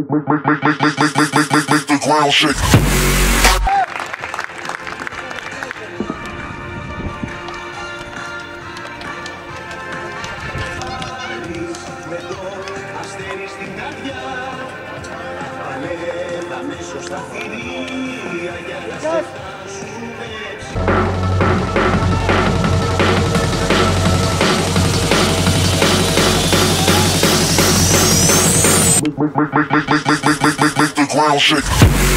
Make the ground shake. Make the ground shake.